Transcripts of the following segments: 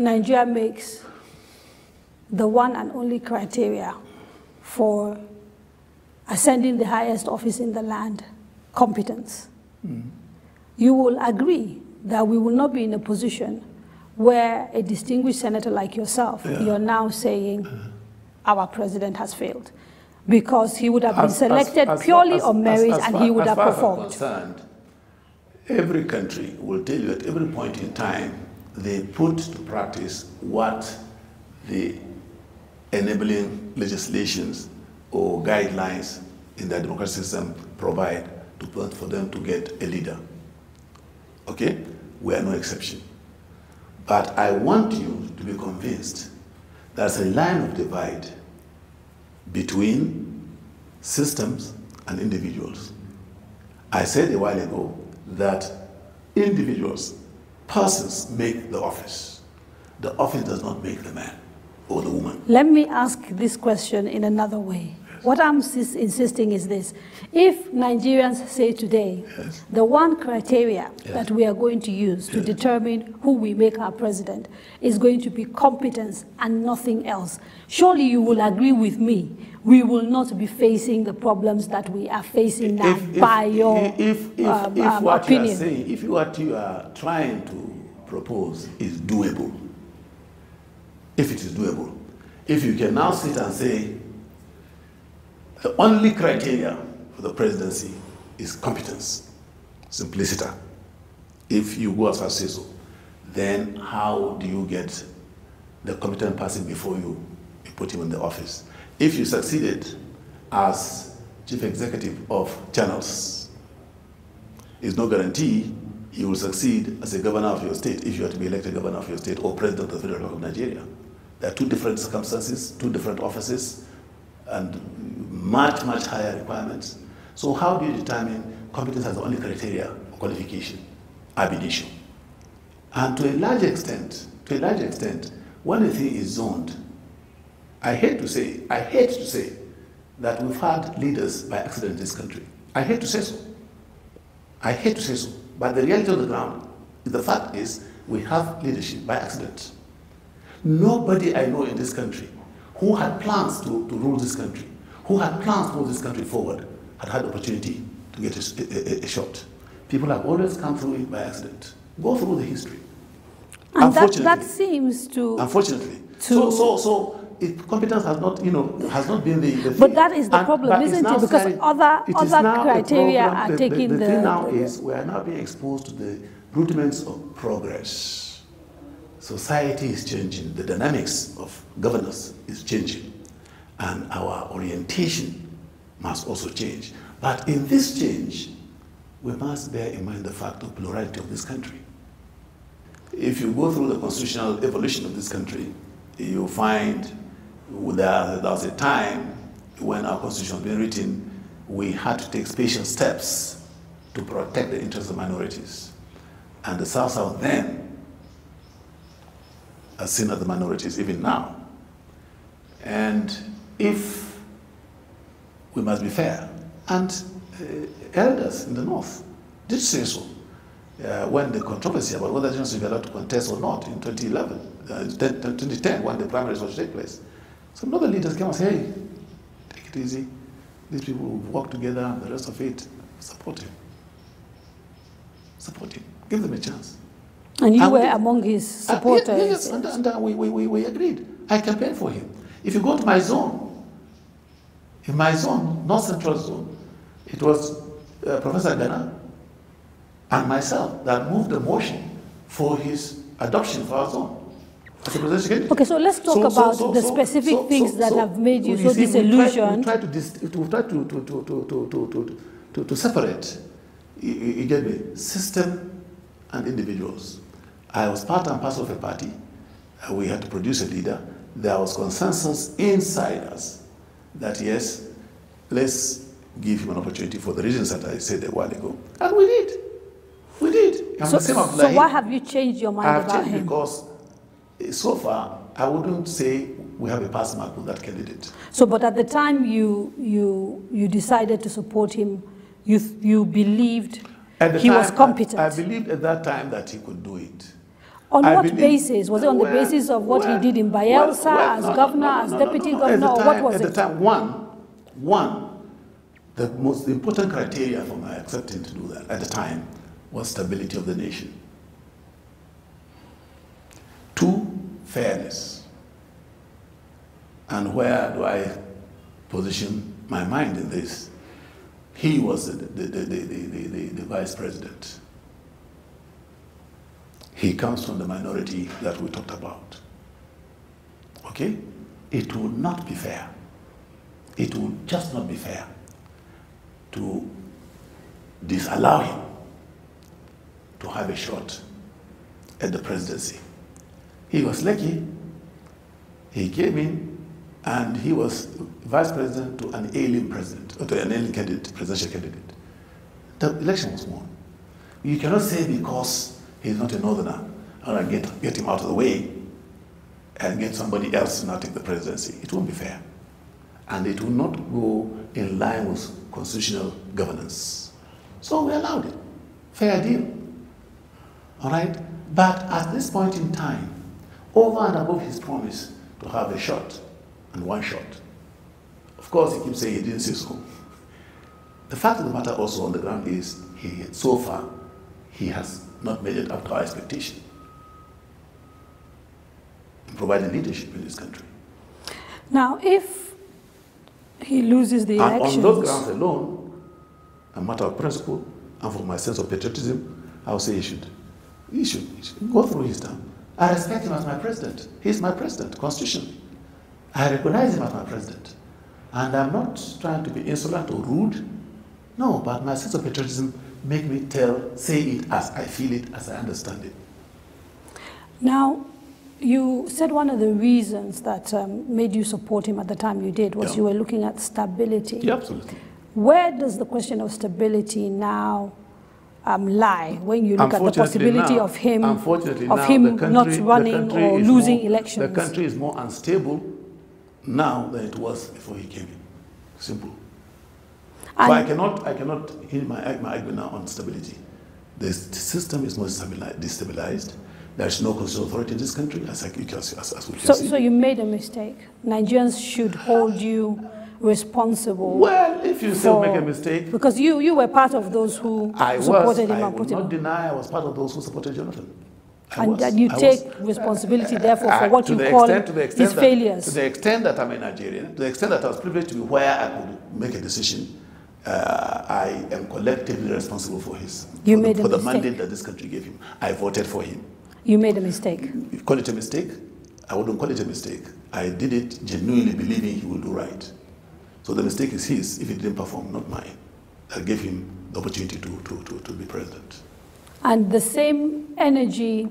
Nigeria makes the one and only criteria for ascending the highest office in the land, competence. You will agree that we will not be in a position where a distinguished senator like yourself, you're now saying our president has failed, because he would have been selected purely on merit and he would have performed. As far as I'm concerned, every country will tell you at every point in time they put to practice what the enabling legislations or guidelines in the democratic system provide for them to get a leader. Okay? We are no exception. But I want you to be convinced there's a line of divide between systems and individuals. I said a while ago that individuals, persons, make the office. The office does not make the man or the woman. Let me ask this question in another way. Yes. What I'm insisting is this. If Nigerians say today, the one criteria that we are going to use to determine who we make our president is going to be competence and nothing else, surely you will agree with me, we will not be facing the problems that we are facing now by your opinion. You are saying, if what you are trying to propose is doable, if it is doable, if you can now sit and say the only criteria for the presidency is competence, simpliciter, if you go as far as say so, then how do you get the competent person before you, you put him in the office? If you succeeded as chief executive of channels, it's no guarantee you will succeed as a governor of your state if you are to be elected governor of your state or president of the Federal Republic of Nigeria. There are two different circumstances, two different offices, and much, much higher requirements. So how do you determine competence as the only criteria of qualification, ab initio? And to a large extent, when a thing is zoned, I hate to say that we've had leaders by accident in this country. I hate to say so. I hate to say so. But the reality on the ground, the fact is, we have leadership by accident. Nobody I know in this country who had plans to rule this country, who had plans to move this country forward, had had opportunity to get a shot. People have always come through it by accident. Go through the history. And unfortunately, that seems to... Unfortunately. Competence has not, has not been the thing. But that is the problem, isn't it? Because other criteria are taking the... The thing now is we are now being exposed to the rudiments of progress. Society is changing. The dynamics of governance is changing. And our orientation must also change. But in this change, we must bear in mind the fact of plurality of this country. If you go through the constitutional evolution of this country, you find there was a time when our constitution was being written, we had to take special steps to protect the interests of minorities. And the South-South then are seen as the minorities, even now. And if we must be fair, and elders in the North did say so when the controversy about whether Nigerians should be allowed to contest or not in 2010, when the primaries was to take place. Some other leaders came and said, hey, take it easy. These people will work together and the rest of it, support him. Support him. Give them a chance. And you were among his supporters. Yes, and we agreed. I campaigned for him. If you go to my zone, in my zone, North Central Zone, it was Professor Ghana and myself that moved the motion for his adoption for our zone. Okay, so let's talk about the specific things that have made you so disillusioned. We try to separate, you get me, system and individuals. I was part and parcel of a party. We had to produce a leader. There was consensus inside us that, yes, let's give him an opportunity for the reasons that I said a while ago. And we did. We did. So why have you changed your mind about him? Because so far, I wouldn't say we have a pass mark with that candidate. So, but at the time you decided to support him, you believed he was competent. I believed at that time that he could do it. On I what basis? Was it on the basis of what he did in Bayelsa as governor, as deputy governor, or what was it? At the time, the most important criteria for my accepting to do that at the time was stability of the nation. 2, fairness. And where do I position my mind in this? He was the vice president. He comes from the minority that we talked about. Okay? It will not be fair. It will just not be fair to disallow him to have a shot at the presidency. He was lucky. He came in and he was vice president to an alien president, or to an alien candidate, presidential candidate. The election was won. You cannot say because he's not a northerner, and I get him out of the way and get somebody else not in the presidency. It won't be fair. And it will not go in line with constitutional governance. So we allowed it. Fair deal. All right? But at this point in time, over and above his promise to have a shot, and one shot. Of course, he keeps saying he didn't say so. The fact of the matter also on the ground is, so far, he has not made it up to our expectation in providing leadership in this country. Now, if he loses the elections... on those grounds alone, a matter of principle, and for my sense of patriotism, I would say he should go through his term. I respect him as my president. He's my president, constitutionally. I recognize him as my president. And I'm not trying to be insolent or rude. No, but my sense of patriotism make me say it as I feel it, as I understand it. Now, you said one of the reasons that made you support him at the time you did was you were looking at stability. Yeah, absolutely. Where does the question of stability now lie when you look at the possibility now, of him not running or losing elections? The country is more unstable now than it was before he came in. Simple. So I cannot hit my argument now on stability. The system is more destabilized. There's no constitutional authority in this country, as we can see. So you made a mistake. Nigerians should hold you responsible. Well, if you still make a mistake... Because you were part of those who supported him. I will not deny I was part of those who supported Jonathan. And you take responsibility, therefore, for what you call his failures. To the extent that I'm a Nigerian, to the extent that I was privileged to be where I could make a decision, I am collectively responsible for the mandate that this country gave him. I voted for him. You made a mistake. You call it a mistake? I wouldn't call it a mistake. I did it genuinely believing he will do right. So the mistake is his if he didn't perform, not mine. That gave him the opportunity to be president. And the same energy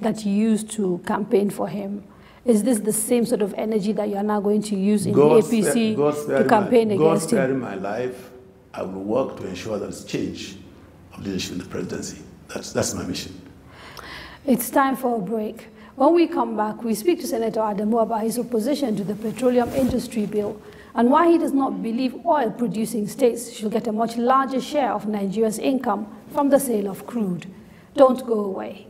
that you used to campaign for him, is this the same sort of energy that you are now going to use in the APC to campaign against him? God sparing my life. I will work to ensure that it's change of leadership in the presidency. That's my mission. It's time for a break. When we come back, we speak to Senator Adamu about his opposition to the petroleum industry bill and why he does not believe oil-producing states should get a much larger share of Nigeria's income from the sale of crude. Don't go away.